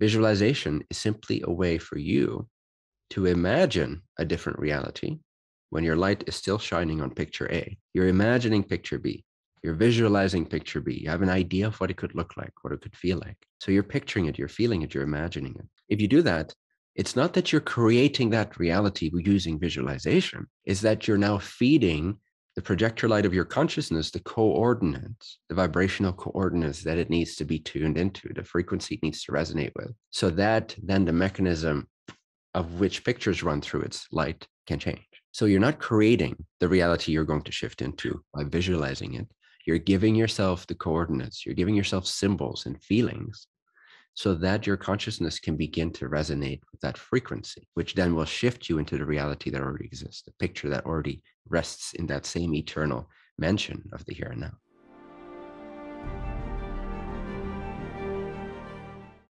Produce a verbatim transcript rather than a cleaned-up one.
Visualization is simply a way for you to imagine a different reality when your light is still shining on picture A. You're imagining picture B. You're visualizing picture B. You have an idea of what it could look like, what it could feel like. So you're picturing it, you're feeling it, you're imagining it. If you do that, it's not that you're creating that reality using visualization. It's that you're now feeding the projector light of your consciousness the coordinates, the vibrational coordinates that it needs to be tuned into, the frequency it needs to resonate with. So that then the mechanism of which pictures run through its light can change. So you're not creating the reality you're going to shift into by visualizing it. You're giving yourself the coordinates. You're giving yourself symbols and feelings so that your consciousness can begin to resonate with that frequency, which then will shift you into the reality that already exists, the picture that already rests in that same eternal mention of the here and now.